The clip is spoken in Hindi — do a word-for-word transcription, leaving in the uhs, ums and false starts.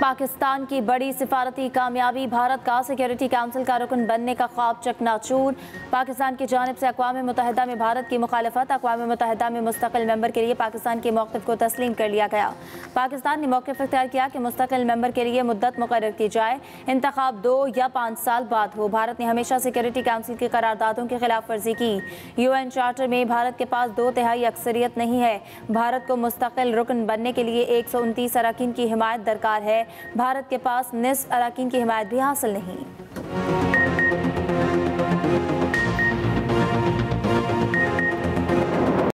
पाकिस्तान की बड़ी सिफारती कामयाबी, भारत का सिक्योरिटी काउंसिल का रुकन बनने का ख्वाब चकनाचूर। पाकिस्तान की जानिब से अक़वाम मुत्तहिदा में भारत की मुखालफत, अक़वाम मुत्तहिदा में मुस्तकिल मेंबर के लिए पाकिस्तान के मौक़िफ़ को तस्लीम कर लिया गया। पाकिस्तान ने मौक़िफ़ इख्तियार किया कि मुस्तकिल मेंबर के लिए मुद्दत मुक़र्रर की जाए, इंतख़ाब दो या पाँच साल बाद हो। भारत ने हमेशा सिक्योरिटी काउंसिल की करारदादों की खिलाफ वर्जी की। यू एन चार्टर में भारत के पास दो तिहाई अक्सरियत नहीं है। भारत को मुस्तकिल रुकन बनने के लिए एक सौ उनतीस अरकान की हिमायत दरकार है। भारत के पास निस्फ अरकान की हिमायत भी हासिल नहीं।